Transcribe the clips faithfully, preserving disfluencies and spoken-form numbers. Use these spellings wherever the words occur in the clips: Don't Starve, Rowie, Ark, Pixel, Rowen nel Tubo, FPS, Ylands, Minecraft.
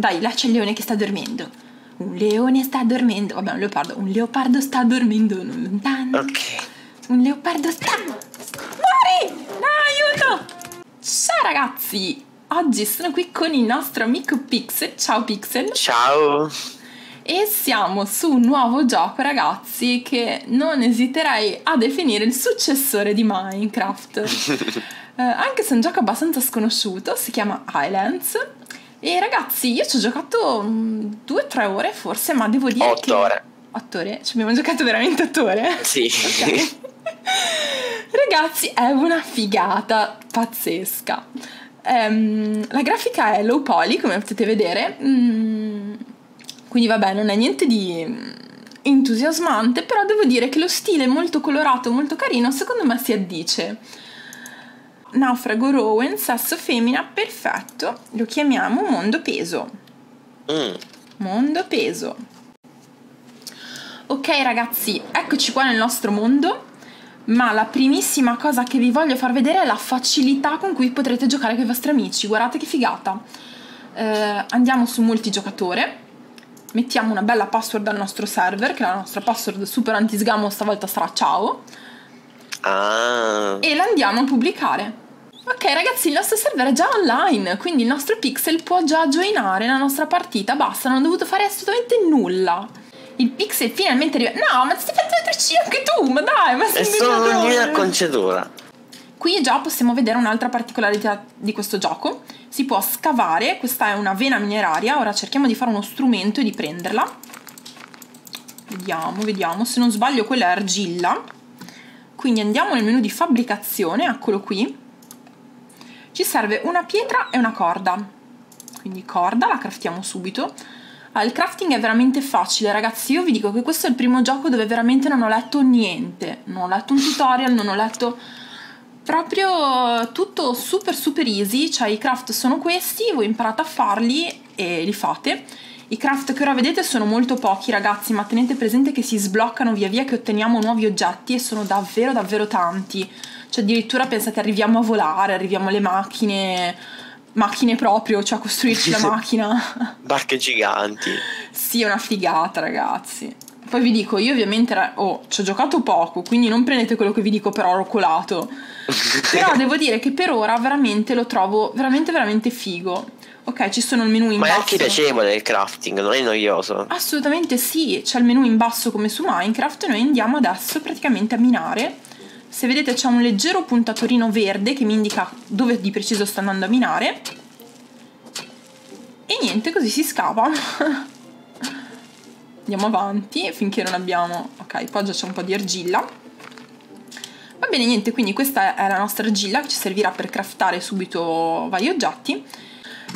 Dai, là c'è il leone che sta dormendo. Un leone sta dormendo. Vabbè, un leopardo. Un leopardo sta dormendo non lontano. Ok. Un leopardo sta... Muori! No, aiuto! Ciao ragazzi! Oggi sono qui con il nostro amico Pixel. Ciao Pixel. Ciao. E siamo su un nuovo gioco, ragazzi, che non esiterei a definire il successore di Minecraft. eh, anche se è un gioco abbastanza sconosciuto, si chiama Ylands. E ragazzi, io ci ho giocato due o tre ore forse, ma devo dire otto che... ore. Otto ore? Ci abbiamo giocato veramente otto ore? Sì. Okay. Ragazzi, è una figata pazzesca. Um, la grafica è low poly, come potete vedere. Mm, quindi vabbè, non è niente di entusiasmante, però devo dire che lo stile molto colorato, molto carino, secondo me si addice. Naufrago Rowen, sesso femmina, perfetto. Lo chiamiamo mondo peso. Mm. Mondo peso. Ok ragazzi, eccoci qua nel nostro mondo. Ma la primissima cosa che vi voglio far vedere è la facilità con cui potrete giocare con i vostri amici. Guardate che figata. eh, Andiamo su multigiocatore. Mettiamo una bella password al nostro server, che la nostra password super antisgamo stavolta sarà ciao. Ah. E la andiamo a pubblicare. Ok ragazzi, il nostro server è già online, quindi il nostro Pixel può già joinare la nostra partita. Basta, non ho dovuto fare assolutamente nulla. Il Pixel finalmente arriva. No, ma ti stai facendo patrocinio anche tu, ma dai, ma sei... È solo una mia concetura. Qui già possiamo vedere un'altra particolarità di questo gioco. Si può scavare, questa è una vena mineraria. Ora cerchiamo di fare uno strumento e di prenderla. Vediamo, vediamo, se non sbaglio quella è argilla. Quindi andiamo nel menu di fabbricazione, eccolo qui. Ci serve una pietra e una corda. Quindi corda, la craftiamo subito. Ah, il crafting è veramente facile ragazzi, io vi dico che questo è il primo gioco dove veramente non ho letto niente, non ho letto un tutorial, non ho letto proprio tutto, super super easy, cioè i craft sono questi, voi imparate a farli e li fate. I craft che ora vedete sono molto pochi ragazzi, ma tenete presente che si sbloccano via via che otteniamo nuovi oggetti e sono davvero davvero tanti, cioè addirittura pensate arriviamo a volare, arriviamo alle macchine... Macchine proprio, cioè costruirci la macchina. Barche giganti. Sì, è una figata ragazzi. Poi vi dico, io ovviamente oh, ci ho giocato poco, quindi non prendete quello che vi dico però roccolato. Però devo dire che per ora veramente lo trovo veramente veramente figo. Ok, ci sono il menu in Ma basso. Ma è anche piacevole il crafting, non è noioso? Assolutamente sì, c'è il menu in basso come su Minecraft. Noi andiamo adesso praticamente a minare. Se vedete c'è un leggero puntatorino verde che mi indica dove di preciso sto andando a minare. E niente, così si scava. Andiamo avanti finché non abbiamo... Ok, qua già c'è un po' di argilla. Va bene, niente, quindi questa è la nostra argilla che ci servirà per craftare subito vari oggetti.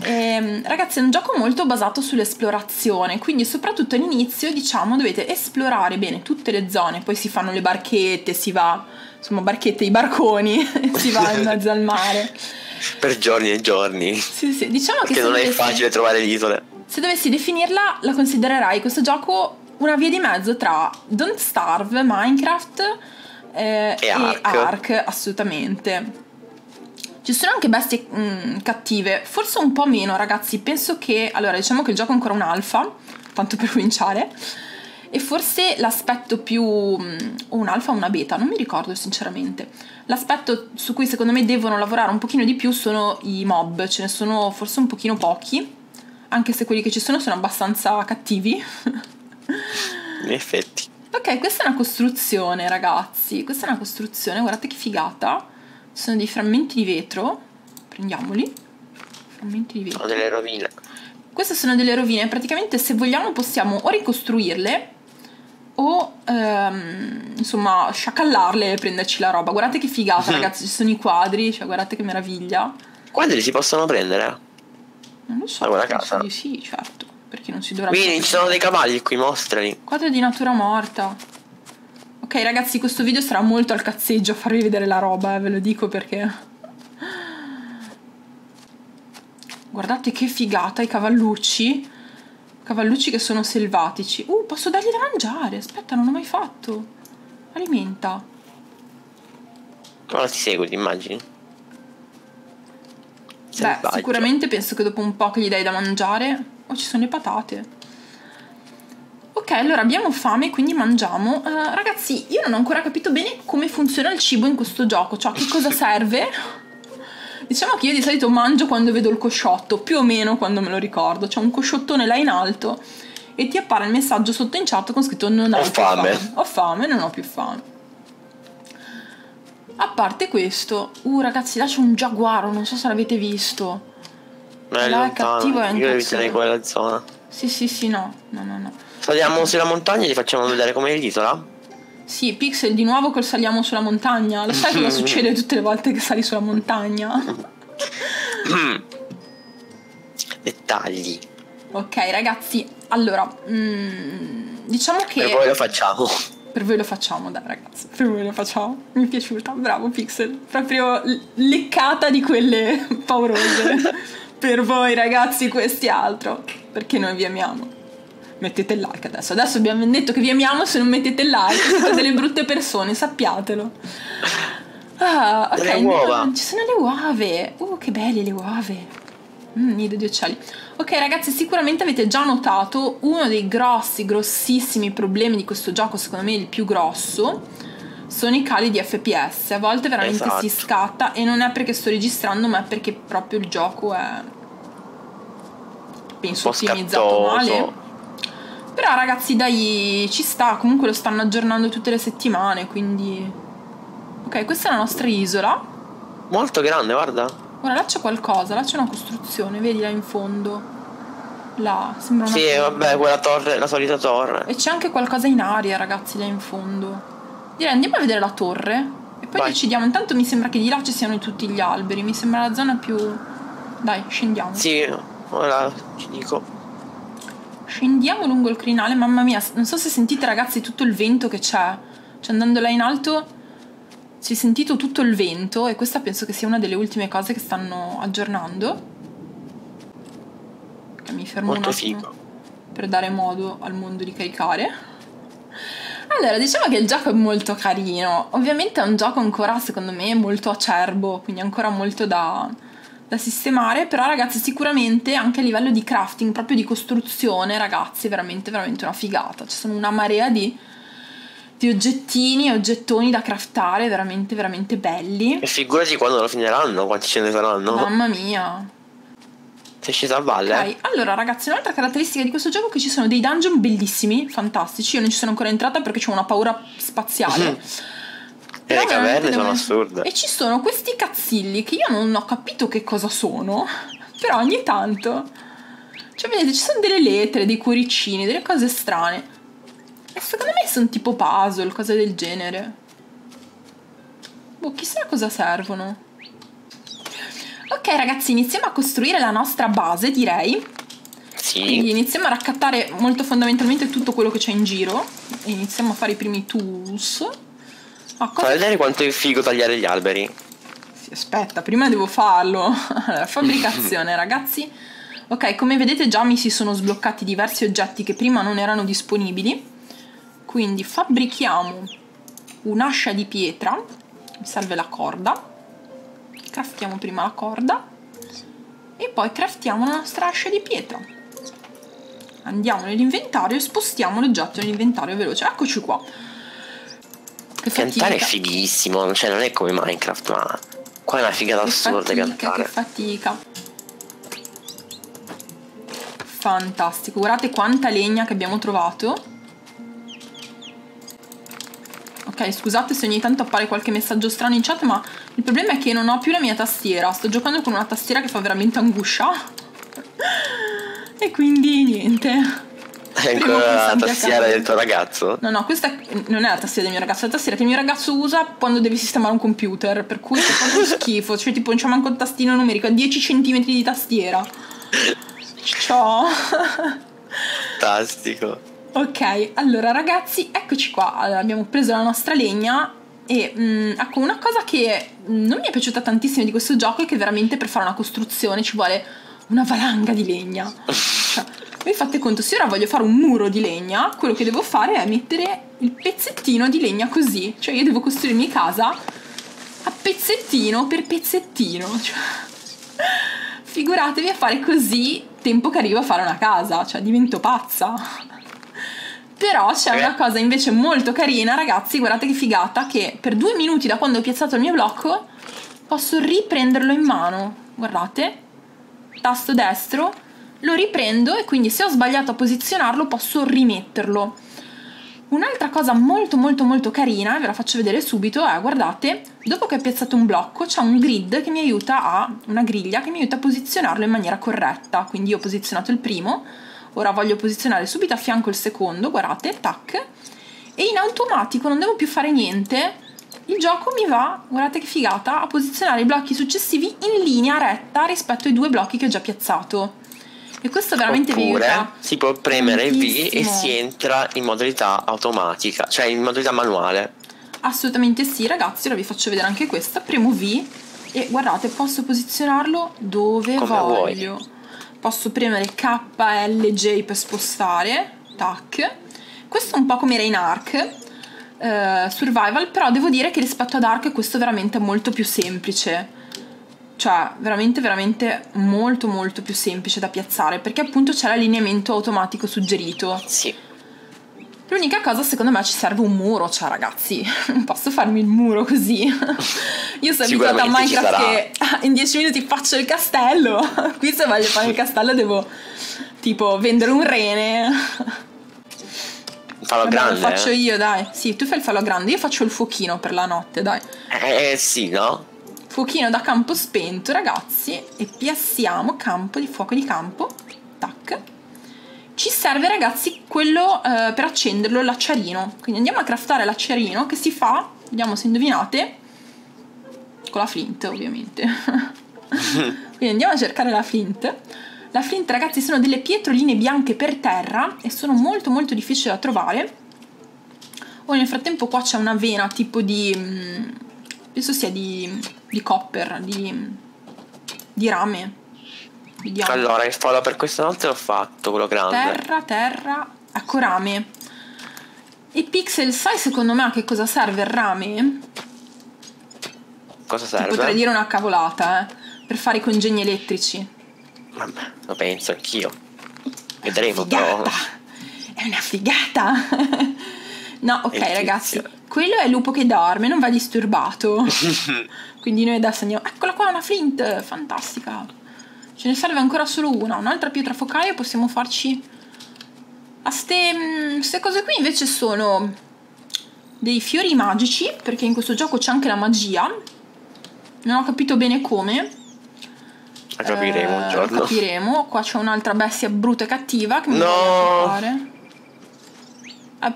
E, ragazzi, è un gioco molto basato sull'esplorazione, quindi soprattutto all'inizio, diciamo, dovete esplorare bene tutte le zone. Poi si fanno le barchette, si va... insomma barchette, i barconi, si va in mezzo al mare per giorni e giorni. Sì, sì, diciamo che non è facile trovare le isole. Se dovessi definirla, la considererai questo gioco una via di mezzo tra Don't Starve, Minecraft eh, e, e Ark. Ark, assolutamente. Ci sono anche bestie mh, cattive, forse un po' meno ragazzi, penso che, allora diciamo che il gioco è ancora un alfa, tanto per cominciare. E forse l'aspetto più... o un alfa o una beta, non mi ricordo sinceramente. L'aspetto su cui secondo me devono lavorare un pochino di più sono i mob, ce ne sono forse un pochino pochi, anche se quelli che ci sono sono abbastanza cattivi. In effetti. Ok, questa è una costruzione ragazzi, questa è una costruzione, guardate che figata. Sono dei frammenti di vetro, prendiamoli. Frammenti di vetro. Sono delle rovine. Queste sono delle rovine, praticamente se vogliamo possiamo o ricostruirle... o ehm, insomma sciacallarle e prenderci la roba. Guardate che figata mm. ragazzi, ci sono i quadri, cioè guardate che meraviglia. Quadri si possono prendere? Non lo so, allora, casa. Di sì, certo, perché non si dovrebbe. Quindi ci sono dei cavalli qui, mostrali. Quadri di natura morta. Ok ragazzi, questo video sarà molto al cazzeggio a farvi vedere la roba, eh, ve lo dico perché guardate che figata i cavallucci. Cavallucci che sono selvatici. Uh, posso dargli da mangiare. Aspetta, non l'ho mai fatto. Alimenta. Ora ti seguo, ti immagini? Beh, selvaggio. Sicuramente penso che dopo un po' che gli dai da mangiare Oh, ci sono le patate. Ok, allora abbiamo fame, quindi mangiamo. Uh, ragazzi, io non ho ancora capito bene come funziona il cibo in questo gioco, cioè che cosa serve. Diciamo che io di solito mangio quando vedo il cosciotto, più o meno quando me lo ricordo. C'è un cosciottone là in alto e ti appare il messaggio sotto in chat con scritto non ho, ho fame. fame. Ho fame, non ho più fame. A parte questo, uh ragazzi, là c'è un giaguaro, non so se l'avete visto. È là è cattivo, è anche io eviterei quella zona. Sì, sì, sì, no, no, no, no. Saliamo sulla montagna e li facciamo vedere com'è l'isola? Sì, Pixel, di nuovo col saliamo sulla montagna. Lo sai cosa succede tutte le volte che sali sulla montagna? Dettagli. Ok, ragazzi, allora, mm, diciamo che... Per voi lo facciamo. Per voi lo facciamo, dai ragazzi, per voi lo facciamo. Mi è piaciuta, bravo Pixel. Proprio leccata di quelle paurose. Per voi ragazzi, questi altro, perché noi vi amiamo. Mettete il like adesso. Adesso abbiamo detto che vi amiamo, se non mettete il like siete delle brutte persone, sappiatelo. Ah, ok, le uova. No, ci sono le uove. Uh, che belle le uove. Mm, nido di uccelli. Ok ragazzi, sicuramente avete già notato uno dei grossi, grossissimi problemi di questo gioco, secondo me il più grosso, sono i cali di F P S. A volte veramente esatto. Si scatta, e non è perché sto registrando, ma è perché proprio il gioco è, penso, ottimizzato male. Però ragazzi dai, ci sta, comunque lo stanno aggiornando tutte le settimane, quindi... Ok, questa è la nostra isola. Molto grande, guarda. Ora là c'è qualcosa, là c'è una costruzione, vedi là in fondo. Là, sembra una... Sì, vabbè, quella torre, la solita torre. E c'è anche qualcosa in aria, ragazzi, là in fondo. Direi andiamo a vedere la torre e poi Vai. decidiamo. Intanto mi sembra che di là ci siano tutti gli alberi, mi sembra la zona più... Dai, scendiamo. Sì, ora ti dico... Scendiamo lungo il crinale, mamma mia, non so se sentite ragazzi tutto il vento che c'è. Cioè andando là in alto si è sentito tutto il vento, e questa penso che sia una delle ultime cose che stanno aggiornando. Mi fermo Molto un attimo figo. per dare modo al mondo di caricare. Allora, diciamo che il gioco è molto carino. Ovviamente è un gioco ancora, secondo me, molto acerbo, quindi ancora molto da... da sistemare, però ragazzi sicuramente anche a livello di crafting, proprio di costruzione, ragazzi, veramente veramente una figata. Ci sono una marea di, di oggettini e oggettoni da craftare, veramente veramente belli. E figurati quando lo finiranno, quanti ce ne saranno. Mamma mia, sei scesa a valle. Okay. Allora ragazzi, un'altra caratteristica di questo gioco è che ci sono dei dungeon bellissimi, fantastici. Io non ci sono ancora entrata perché c'ho una paura spaziale. E le caverne sono assurde. E ci sono questi cazzilli che io non ho capito che cosa sono. Però ogni tanto, cioè vedete, ci sono delle lettere, dei cuoricini, delle cose strane. E secondo me sono tipo puzzle, cose del genere. Boh, chissà a cosa servono. Ok ragazzi, iniziamo a costruire la nostra base, direi. Sì. Quindi iniziamo a raccattare molto fondamentalmente tutto quello che c'è in giro e iniziamo a fare i primi tools. Ah, cosa... Fa vedere quanto è figo tagliare gli alberi. Sì, aspetta, prima devo farlo. Allora, fabbricazione ragazzi. Ok, come vedete già mi si sono sbloccati diversi oggetti che prima non erano disponibili. Quindi fabbrichiamo un'ascia di pietra. Mi serve la corda. Craftiamo prima la corda e poi craftiamo la nostra ascia di pietra. Andiamo nell'inventario e spostiamo l'oggetto nell'inventario veloce. Eccoci qua. Piantare è fighissimo, cioè non è come Minecraft, ma qua è una figata assurda piantare. Che fatica. Fantastico, guardate quanta legna che abbiamo trovato. Ok, scusate se ogni tanto appare qualche messaggio strano in chat, ma il problema è che non ho più la mia tastiera. Sto giocando con una tastiera che fa veramente angoscia. E quindi niente. È ancora la tastiera del tuo ragazzo? No, no, questa non è la tastiera del mio ragazzo, è la tastiera che il mio ragazzo usa quando deve sistemare un computer, per cui è proprio schifo, cioè tipo non c'è manco il tastino numerico, ha dieci centimetri di tastiera. Ciao. Fantastico. Ok, allora ragazzi, eccoci qua, allora, abbiamo preso la nostra legna e mh, ecco, una cosa che non mi è piaciuta tantissimo di questo gioco è che veramente per fare una costruzione ci vuole una valanga di legna. Cioè, voi fate conto, se ora voglio fare un muro di legna, quello che devo fare è mettere il pezzettino di legna così. Cioè io devo costruirmi casa a pezzettino per pezzettino. Cioè, figuratevi a fare così tempo che arrivo a fare una casa, cioè divento pazza. Però c'è una cosa invece molto carina, ragazzi, guardate che figata, che per due minuti da quando ho piazzato il mio blocco posso riprenderlo in mano, guardate, tasto destro, lo riprendo e quindi se ho sbagliato a posizionarlo posso rimetterlo. Un'altra cosa molto molto molto carina, ve la faccio vedere subito, è, guardate, dopo che ho piazzato un blocco c'è un grid che mi aiuta a, una griglia che mi aiuta a posizionarlo in maniera corretta, quindi io ho posizionato il primo, ora voglio posizionare subito a fianco il secondo, guardate, tac, e in automatico non devo più fare niente, il gioco mi va, guardate che figata, a posizionare i blocchi successivi in linea retta rispetto ai due blocchi che ho già piazzato. E questo veramente vi aiuta. Si può premere V e si entra in modalità automatica, cioè in modalità manuale. Assolutamente sì, ragazzi, ora vi faccio vedere anche questa. Premo V e guardate, posso posizionarlo dove Come voglio. Vuoi. Posso premere K, L, J per spostare, tac. Questo è un po' come era in Ark eh, Survival, però devo dire che rispetto ad Ark questo è veramente molto più semplice. Cioè veramente veramente molto molto più semplice da piazzare, perché appunto c'è l'allineamento automatico suggerito. Sì. L'unica cosa, secondo me ci serve un muro, cioè ragazzi non posso farmi il muro così. Io sono abituata a Minecraft che in dieci minuti faccio il castello. Qui se voglio fare il castello devo tipo vendere un rene. Falò Vabbè, grande. Lo faccio eh? io, dai. Sì, tu fai il falò grande, io faccio il fuochino per la notte, dai. Eh sì, no? Fuochino da campo spento, ragazzi, e piassiamo campo di fuoco di campo, tac. Ci serve, ragazzi, quello eh, per accenderlo, l'acciarino, quindi andiamo a craftare l'acciarino che si fa, vediamo se indovinate, con la flint ovviamente. Quindi andiamo a cercare la flint. La flint, ragazzi, sono delle pietroline bianche per terra e sono molto molto difficili da trovare. Oh, nel frattempo qua c'è una vena tipo di... Mh, penso sia di, di copper, di, di rame. Vediamo. Allora, il fallo per questa notte l'ho fatto, quello grande. Terra, terra, ecco rame. E Pixel, sai secondo me a che cosa serve il rame? Cosa serve? Ti potrei dire una cavolata, eh. Per fare i congegni elettrici. Vabbè, lo penso anch'io. Vedremo però. È una figata! No, ok ragazzi, quello è il lupo che dorme, non va disturbato. Quindi noi adesso andiamo... Eccola qua, una flint, fantastica. Ce ne serve ancora solo una, un'altra pietra focaia e possiamo farci... A ste... Ste cose qui invece sono dei fiori magici, perché in questo gioco c'è anche la magia. Non ho capito bene come. La capiremo eh, un giorno. La capiremo. Qua c'è un'altra bestia brutta e cattiva che mi no. voglio fare.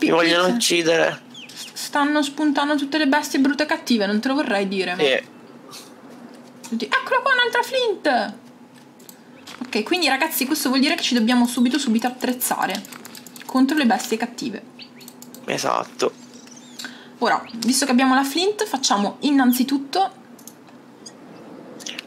Mi vogliono uccidere. Stanno spuntando tutte le bestie brutte e cattive, non te lo vorrei dire. Sì. Eccola qua, un'altra flint. Ok, quindi ragazzi, questo vuol dire che ci dobbiamo subito subito attrezzare contro le bestie cattive. Esatto. Ora, visto che abbiamo la flint, facciamo innanzitutto...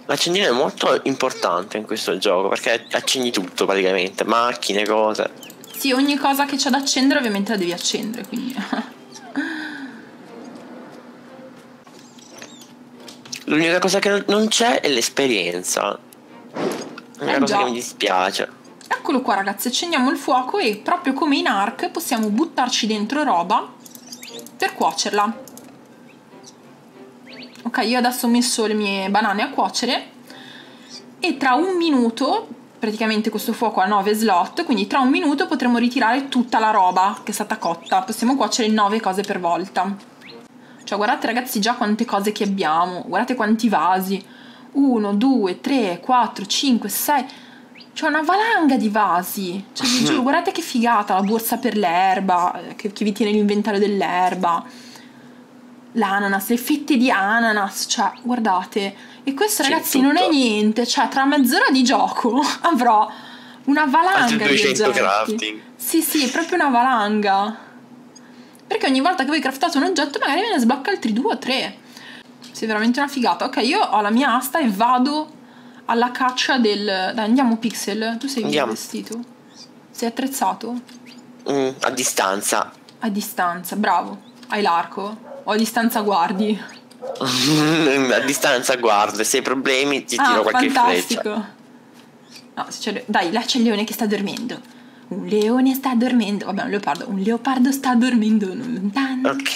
L'accendino è molto importante in questo gioco, perché accendi tutto praticamente, macchine, cose... Sì, ogni cosa che c'è da accendere ovviamente la devi accendere, quindi... L'unica cosa che non c'è è l'esperienza. L'unica eh cosa già. che mi dispiace. Eccolo qua ragazzi, accendiamo il fuoco e proprio come in Ark possiamo buttarci dentro roba per cuocerla. Ok, io adesso ho messo le mie banane a cuocere e tra un minuto... Praticamente questo fuoco ha nove slot, quindi tra un minuto potremo ritirare tutta la roba che è stata cotta. Possiamo cuocere nove cose per volta. Cioè guardate ragazzi già quante cose che abbiamo, guardate quanti vasi. uno, due, tre, quattro, cinque, sei... Cioè una valanga di vasi. Cioè vi giuro, guardate che figata, la borsa per l'erba, che, che vi tiene l'inventario dell'erba. L'ananas, le fette di ananas, cioè guardate... E questo ragazzi non è niente, cioè tra mezz'ora di gioco avrò una valanga di oggetti. Sì sì, è proprio una valanga, perché ogni volta che voi craftate un oggetto magari ve ne sblocca altri due o tre. Sì, è veramente una figata. Ok, io ho la mia asta e vado alla caccia del... Dai, andiamo Pixel, tu sei andiamo. vestito? Sei attrezzato? Mm, a distanza. A distanza, bravo. Hai l'arco? O a distanza guardi? A distanza guarda, se hai problemi ti ah, tiro qualche fantastico. freccia. No, cioè, dai, là c'è il leone che sta dormendo. Un leone sta dormendo. Vabbè, un leopardo. Un leopardo sta dormendo non lontano. Ok.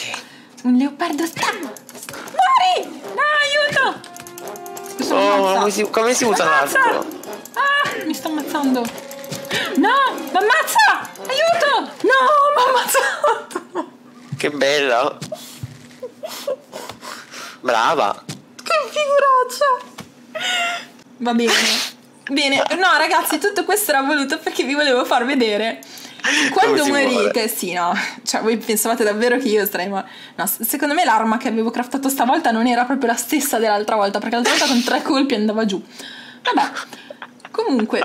Un leopardo sta... Muori! No, aiuto! Sto oh, come si, come si usa l'arco? Ah, mi sto ammazzando. No, m'ammazza! Aiuto! No, m'ha ammazzato! Che bella! Brava! Che figuraccia! Va bene. Bene, no ragazzi, tutto questo era voluto perché vi volevo far vedere quando morite. Sì, no, cioè voi pensavate davvero che io sarei ma... No, secondo me l'arma che avevo craftato stavolta non era proprio la stessa dell'altra volta, perché l'altra volta con tre colpi andava giù. Vabbè, comunque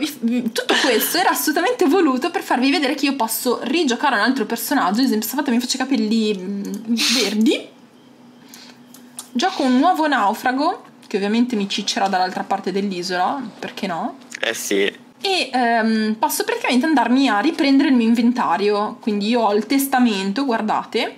tutto questo era assolutamente voluto per farvi vedere che io posso rigiocare un altro personaggio. Ad esempio stavolta mi faccio i capelli verdi, gioco un nuovo naufrago che ovviamente mi ciccerà dall'altra parte dell'isola, perché no? Eh sì. E um, posso praticamente andarmi a riprendere il mio inventario, quindi io ho il testamento, guardate.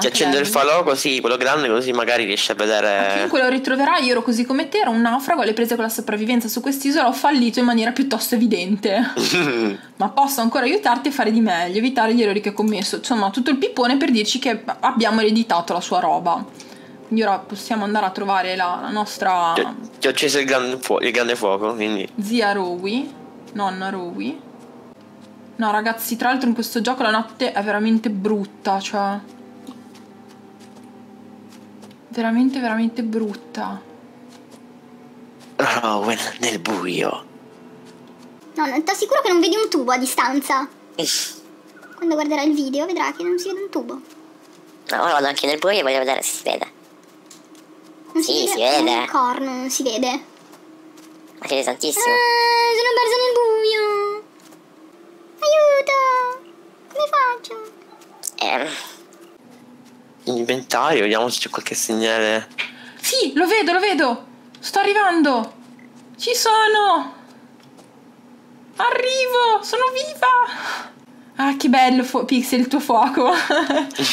Ti accendo il falò così, quello grande, così magari riesci a vedere. Comunque lo ritroverà. Io ero così come te, ero un naufrago alle prese con la sopravvivenza su quest'isola, ho fallito in maniera piuttosto evidente. Ma posso ancora aiutarti a fare di meglio, evitare gli errori che ho commesso. Insomma, tutto il pippone per dirci che abbiamo ereditato la sua roba. Quindi ora possiamo andare a trovare la, la nostra... Ti ho, ti ho acceso il grande, il grande fuoco, quindi... Zia Rowie, nonna Rowie. No ragazzi, tra l'altro in questo gioco la notte è veramente brutta, cioè... Veramente, veramente brutta. Rowen nel buio. No, ti assicuro che non vedi un tubo a distanza. Iff. Quando guarderai il video vedrai che non si vede un tubo. No, ora vado anche nel buio e voglio vedere se si vede. Non si, sì, vede, si vede un corno, non si vede. Ma si vede tantissimo. Ah, sono persa nel buio. Aiuto! Come faccio? Eh. Inventario, vediamo se c'è qualche segnale. Sì, lo vedo, lo vedo. Sto arrivando. Ci sono. Arrivo, sono viva. Ah, che bello, Pixel, il tuo fuoco.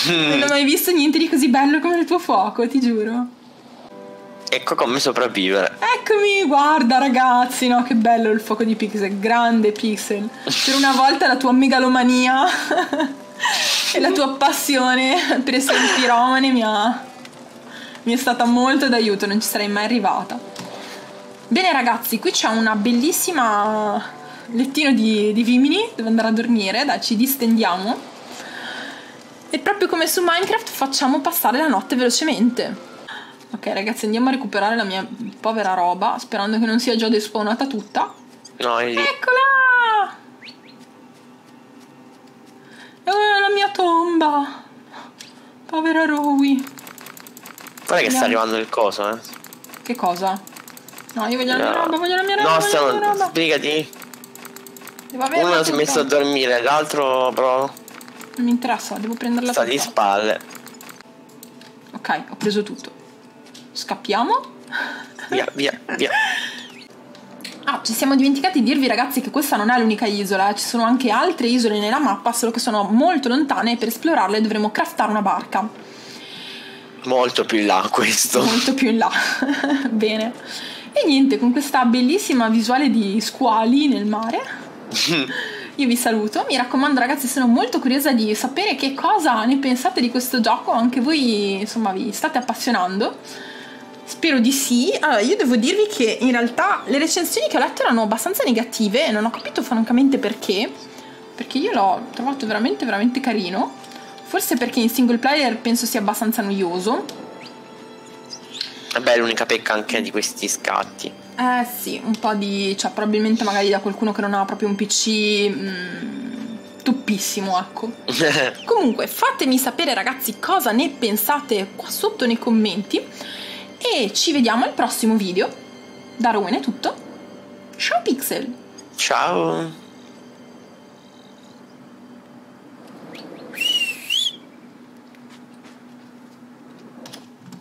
Non ho mai visto niente di così bello come il tuo fuoco, ti giuro. Ecco come sopravvivere. Eccomi, guarda ragazzi, no, che bello il fuoco di Pixel, grande Pixel. Per una volta la tua megalomania e la tua passione per essere un piromane mi, ha... mi è stata molto d'aiuto, non ci sarei mai arrivata. Bene ragazzi, qui c'è una bellissima lettino di, di vimini, devo andare a dormire, dai, ci distendiamo. E proprio come su Minecraft facciamo passare la notte velocemente. Ok ragazzi, andiamo a recuperare la mia povera roba, sperando che non sia già despawnata tutta. No, è lì. Eccola! È la mia tomba. Povera Rowie. Guarda che sta arrivando il coso, eh. Che cosa? No, io voglio no. la mia roba, voglio la mia roba. No, stiamo... Spiegati. Uno si è messo a dormire, l'altro però... Non mi interessa, devo prenderla tutta. Sta di spalle. Ok, ho preso tutto. Scappiamo. Via, via, via. Ah, ci siamo dimenticati di dirvi ragazzi che questa non è l'unica isola, eh. Ci sono anche altre isole nella mappa, solo che sono molto lontane e per esplorarle dovremo craftare una barca. Molto più in là questo. Molto più in là. Bene. E niente, con questa bellissima visuale di squali nel mare io vi saluto. Mi raccomando ragazzi, sono molto curiosa di sapere che cosa ne pensate di questo gioco. Anche voi insomma vi state appassionando? Spero di sì. Allora, io devo dirvi che in realtà le recensioni che ho letto erano abbastanza negative e non ho capito francamente perché, perché io l'ho trovato veramente veramente carino. Forse perché in single player penso sia abbastanza noioso. Vabbè, l'unica pecca anche di questi scatti. Eh sì, un po' di... cioè probabilmente magari da qualcuno che non ha proprio un P C... Mh, tuppissimo, ecco. Comunque fatemi sapere ragazzi cosa ne pensate qua sotto nei commenti. E ci vediamo al prossimo video. Da Rowen è tutto. Ciao Pixel. Ciao.